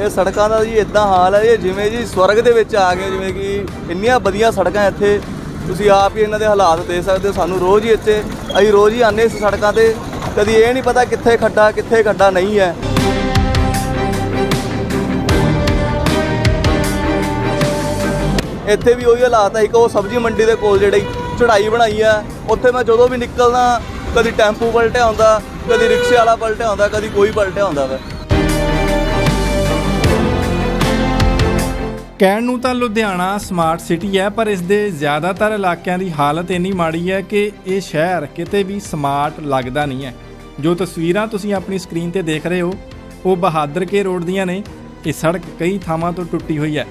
ਇਹ ਸੜਕਾਂ ਦਾ ਜੀ ਇਦਾਂ ਹਾਲ ਹੈ ਜਿਵੇਂ ਜੀ ਸਵਰਗ ਦੇ ਵਿੱਚ ਆ ਗਏ। ਜਿਵੇਂ ਕਿ ਇੰਨੀਆਂ ਵਧੀਆ ਸੜਕਾਂ ਇੱਥੇ, ਤੁਸੀਂ ਆਪ ਹੀ ਇਹਨਾਂ ਦੇ ਹਾਲਾਤ ਦੇਖ ਸਕਦੇ ਹੋ। ਸਾਨੂੰ ਰੋਜ਼ ਹੀ ਇੱਥੇ ਅਸੀਂ ਰੋਜ਼ ਹੀ ਆਉਂਦੇ ਇਸ ਸੜਕਾਂ 'ਤੇ, ਕਦੀ ਇਹ ਨਹੀਂ ਪਤਾ ਕਿੱਥੇ ਖੱਡਾ ਨਹੀਂ ਹੈ। ਇੱਥੇ ਵੀ ਉਹੀ ਹਾਲਾਤ ਹੈ। ਇੱਕ ਉਹ ਸਬਜ਼ੀ ਮੰਡੀ ਦੇ ਕੋਲ ਜਿਹੜੀ ਚੜਾਈ ਬਣਾਈ ਆ, ਉੱਥੇ ਮੈਂ ਜਦੋਂ ਵੀ ਨਿਕਲਦਾ ਕਦੀ ਟੈਂਪੂ ਪਲਟਿਆ ਹੁੰਦਾ, ਕਦੀ ਰਿਕਸ਼ੇ ਵਾਲਾ ਪਲਟਿਆ ਹੁੰਦਾ, ਕਦੀ ਕੋਈ ਪਲਟਿਆ ਹੁੰਦਾ ਵਾ। ਕਹਿਣ ਨੂੰ ਤਾਂ ਲੁਧਿਆਣਾ ਸਮਾਰਟ ਸਿਟੀ ਹੈ, ਪਰ ਇਸ ਦੇ ਜ਼ਿਆਦਾਤਰ ਇਲਾਕਿਆਂ ਦੀ ਹਾਲਤ ਇੰਨੀ ਮਾੜੀ ਹੈ ਕਿ ਇਹ ਸ਼ਹਿਰ ਕਿਤੇ ਵੀ ਸਮਾਰਟ ਲੱਗਦਾ ਨਹੀਂ ਹੈ। ਜੋ ਤਸਵੀਰਾਂ ਤੁਸੀਂ ਆਪਣੀ ਸਕਰੀਨ ਤੇ ਦੇਖ ਰਹੇ ਹੋ ਉਹ ਬਹਾਦਰ ਕੇ ਰੋਡ ਦੀਆਂ ਨੇ। ਇਹ ਸੜਕ ਕਈ ਥਾਵਾਂ ਤੋਂ ਟੁੱਟੀ ਹੋਈ ਹੈ।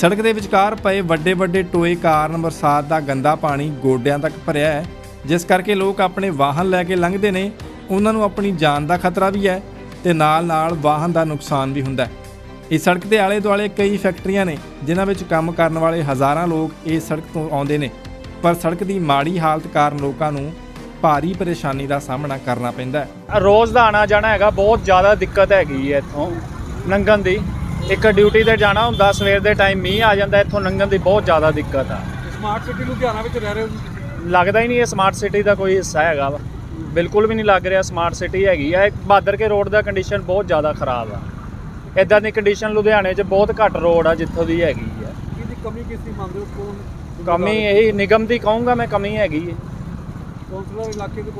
ਸੜਕ ਦੇ ਵਿਚਕਾਰ ਪਏ ਵੱਡੇ ਟੋਏ ਕਾਰਨ ਬਰਸਾਤ ਦਾ ਗੰਦਾ ਪਾਣੀ ਗੋਡਿਆਂ ਤੱਕ ਭਰਿਆ ਹੈ, ਜਿਸ ਕਰਕੇ ਲੋਕ ਆਪਣੇ ਵਾਹਨ ਲੈ ਕੇ ਲੰਘਦੇ ਨੇ। ਉਹਨਾਂ ਨੂੰ ਆਪਣੀ ਜਾਨ ਦਾ ਖਤਰਾ ਵੀ ਹੈ ਤੇ ਨਾਲ-ਨਾਲ ਵਾਹਨ ਦਾ ਨੁਕਸਾਨ ਵੀ ਹੁੰਦਾ ਹੈ। ਇਸ ਸੜਕ ਦੇ ਆਲੇ-ਦੁਆਲੇ ਕਈ ਫੈਕਟਰੀਆਂ ਨੇ, ਜਿਨ੍ਹਾਂ ਵਿੱਚ ਕੰਮ ਕਰਨ ਵਾਲੇ ਹਜ਼ਾਰਾਂ ਲੋਕ ਇਸ ਸੜਕ ਤੋਂ ਆਉਂਦੇ ਨੇ, ਪਰ ਸੜਕ ਦੀ ਮਾੜੀ ਹਾਲਤ ਕਾਰਨ ਲੋਕਾਂ ਨੂੰ ਭਾਰੀ ਪਰੇਸ਼ਾਨੀ ਦਾ ਸਾਹਮਣਾ ਕਰਨਾ ਪੈਂਦਾ ਹੈ। ਰੋਜ਼ ਦਾ ਆਣਾ ਜਾਣਾ ਹੈਗਾ, ਬਹੁਤ ਜ਼ਿਆਦਾ ਦਿੱਕਤ ਹੈਗੀ ਹੈ ਇੱਥੋਂ ਲੰਘਣ ਦੀ। ਇੱਕ ਡਿਊਟੀ 'ਤੇ ਜਾਣਾ ਹੁੰਦਾ, ਸਵੇਰ ਦੇ ਟਾਈਮ ਮੀਂਹ ਆ ਜਾਂਦਾ, ਇੱਥੋਂ ਲੰਘਣ ਦੀ ਬਹੁਤ ਜ਼ਿਆਦਾ ਦਿੱਕਤ ਆ। ਸਮਾਰਟ ਸਿਟੀ ਲੁਧਿਆਣਾ ਵਿੱਚ ਰਹਿ ਰਹੇ ਹੋ, ਲੱਗਦਾ ਹੀ ਨਹੀਂ ਇਹ ਸਮਾਰਟ ਸਿਟੀ ਦਾ ਕੋਈ ਹਿੱਸਾ ਹੈਗਾ ਵਾ, ਬਿਲਕੁਲ ਵੀ ਨਹੀਂ ਲੱਗ ਰਿਹਾ ਸਮਾਰਟ ਸਿਟੀ ਹੈਗੀ ਆ। ਬਹਾਦਰ ਕੇ ਰੋਡ ਦਾ ਕੰਡੀਸ਼ਨ ਬਹੁਤ ਜ਼ਿਆਦਾ ਖਰਾਬ ਆ। ਇੱਦਾਂ ਦੀ ਕੰਡੀਸ਼ਨ ਲੁਧਿਆਣੇ 'ਚ ਬਹੁਤ ਘੱਟ ਰੋਡ ਆ ਜਿੱਥੋਂ ਦੀ ਹੈਗੀ ਆ। ਇਹਦੀ ਕਮੀ ਕਿਸ ਦੀ ਮੰਨਦੇ ਹੋ? ਕਮੀ ਇਹੀ ਨਿਗਮ ਦੀ ਕਹੂੰਗਾ ਮੈਂ, ਕਮੀ ਹੈਗੀ ਹੈ। ਕੌਂਸਲਰ ਇਲਾਕੇ ਦੇ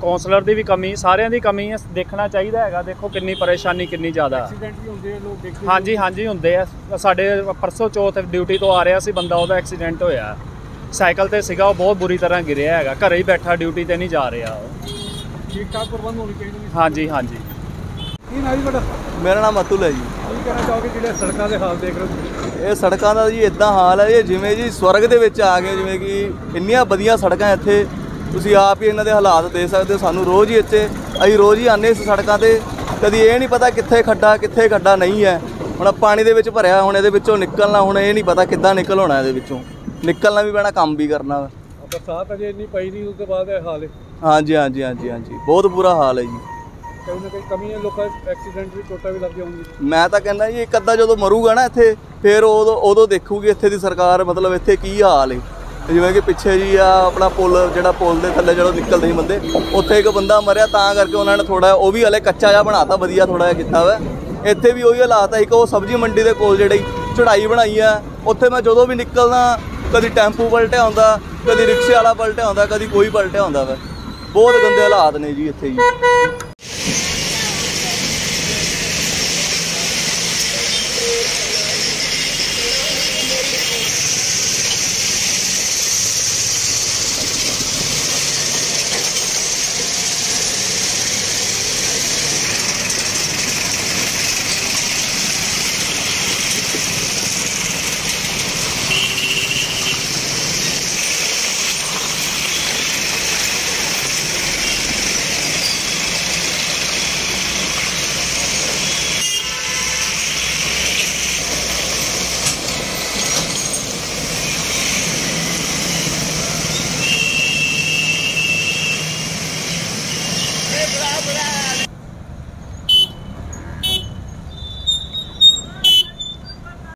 ਕੌਂਸਲਰ ਦੀ ਵੀ ਕਮੀ, ਸਾਰਿਆਂ ਦੀ ਕਮੀ ਹੈ। ਦੇਖਣਾ ਚਾਹੀਦਾ ਹੈਗਾ, ਦੇਖੋ ਕਿੰਨੀ ਪਰੇਸ਼ਾਨੀ ਕਿੰਨੀ ਜ਼ਿਆਦਾ। ਐਕਸੀਡੈਂਟ ਵੀ ਹੁੰਦੇ ਆ ਲੋਕ ਦੇਖਦੇ? ਹਾਂਜੀ ਹੁੰਦੇ ਆ। ਸਾਡੇ ਪਰਸੋਂ ਚੌਥ ਡਿਊਟੀ ਤੋਂ ਆ ਰਿਹਾ ਸੀ ਬੰਦਾ, ਉਹਦਾ ਐਕਸੀਡੈਂਟ ਹੋਇਆ, ਸਾਈਕਲ 'ਤੇ ਸੀਗਾ, ਉਹ ਬਹੁਤ ਬੁਰੀ ਤਰ੍ਹਾਂ ਗਿਰਿਆ ਹੈਗਾ। ਘਰੇ ਹੀ ਬੈਠਾ, ਡਿਊਟੀ 'ਤੇ ਨਹੀਂ ਜਾ ਰਿਹਾ। ਠੀਕ ਠਾਕ ਪ੍ਰਬੰਧ ਹੋਣੀ ਚਾਹੀਦੀ। ਹਾਂਜੀ ਮੇਰਾ ਨਾਮ ਅਤੁਲ ਹੈ ਜੀ। ਕੀ ਕਹਿਣਾ ਚਾਹੋਗੇ ਜਿਹੜੇ ਸੜਕਾਂ ਦੇ ਹਾਲ ਦੇਖ ਰਹੇ? ਇਹ ਸੜਕਾਂ ਦਾ ਜੀ ਇੱਦਾਂ ਹਾਲ ਹੈ ਜਿਵੇਂ ਜੀ ਸਵਰਗ ਦੇ ਵਿੱਚ ਆ ਗਏ। ਜਿਵੇਂ ਕਿ ਇੰਨੀਆਂ ਵਧੀਆ ਸੜਕਾਂ ਇੱਥੇ, ਤੁਸੀਂ ਆਪ ਹੀ ਇਹਨਾਂ ਦੇ ਹਾਲਾਤ ਦੇਖ ਸਕਦੇ ਹੋ। ਸਾਨੂੰ ਰੋਜ਼ ਹੀ ਇੱਥੇ ਅਸੀਂ ਰੋਜ਼ ਹੀ ਆਉਂਦੇ ਇਸ ਸੜਕਾਂ 'ਤੇ, ਕਦੀ ਇਹ ਨਹੀਂ ਪਤਾ ਕਿੱਥੇ ਖੱਡਾ ਨਹੀਂ ਹੈ। ਹੁਣ ਪਾਣੀ ਦੇ ਵਿੱਚ ਭਰਿਆ, ਹੁਣ ਇਹਦੇ ਵਿੱਚੋਂ ਨਿਕਲਣਾ, ਹੁਣ ਇਹ ਨਹੀਂ ਪਤਾ ਕਿੱਦਾਂ ਨਿਕਲ ਹੋਣਾ। ਇਹਦੇ ਵਿੱਚੋਂ ਨਿਕਲਣਾ ਵੀ ਪੈਣਾ, ਕੰਮ ਵੀ ਕਰਨਾ। ਬਰਸਾਤ ਅਜੇ ਇੰਨੀ ਪਈ ਨਹੀਂ, ਉਸ ਤੋਂ ਬਾਅਦ ਇਹ ਹਾਲ ਹੈ। ਹਾਂਜੀ ਬਹੁਤ ਬੁਰਾ ਹਾਲ ਹੈ ਜੀ। ਕਈ ਨਾ ਕਈ ਕਮੀ ਹੈ, ਲੋਕਾਂ ਦੇ ਐਕਸੀਡੈਂਟ ਵੀ, ਟੋਟਾ ਵੀ ਲੱਗ ਜਾਊਗੀ। ਮੈਂ ਤਾਂ ਕਹਿੰਦਾ ਜੀ ਇੱਕ ਅੱਧਾ ਜਦੋਂ ਮਰੂਗਾ ਨਾ ਇੱਥੇ, ਫਿਰ ਉਦੋਂ ਦੇਖੂਗੀ ਇੱਥੇ ਦੀ ਸਰਕਾਰ, ਮਤਲਬ ਇੱਥੇ ਕੀ ਹਾਲ ਹੈ। ਜਿਵੇਂ ਕਿ ਪਿੱਛੇ ਜੀ ਆ ਆਪਣਾ ਪੁਲ ਦੇ ਥੱਲੇ ਜਦੋਂ ਨਿਕਲਦੇ ਸੀ ਬੰਦੇ, ਉੱਥੇ ਇੱਕ ਬੰਦਾ ਮਰਿਆ, ਤਾਂ ਕਰਕੇ ਉਹਨਾਂ ਨੇ ਥੋੜ੍ਹਾ, ਉਹ ਵੀ ਹਲੇ ਕੱਚਾ ਜਿਹਾ ਬਣਾਤਾ, ਵਧੀਆ ਥੋੜ੍ਹਾ ਜਿਹਾ ਕੀਤਾ ਵਾ। ਇੱਥੇ ਵੀ ਉਹੀ ਹਾਲਾਤ ਹੈ। ਇੱਕ ਉਹ ਸਬਜ਼ੀ ਮੰਡੀ ਦੇ ਕੋਲ ਜਿਹੜੀ ਚੜਾਈ ਬਣਾਈ ਆ, ਉੱਥੇ ਮੈਂ ਜਦੋਂ ਵੀ ਨਿਕਲਦਾ ਕਦੀ ਟੈਂਪੂ ਪਲਟਿਆ ਹੁੰਦਾ, ਕਦੀ ਰਿਕਸ਼ੇ ਵਾਲਾ ਪਲਟਿਆ ਹੁੰਦਾ, ਕਦੀ ਕੋਈ ਪਲਟਿਆ ਹੁੰਦਾ ਵਾ। ਬਹੁਤ ਗੰਦੇ ਹਾਲਾਤ ਨੇ ਜੀ ਇੱਥੇ ਜੀ।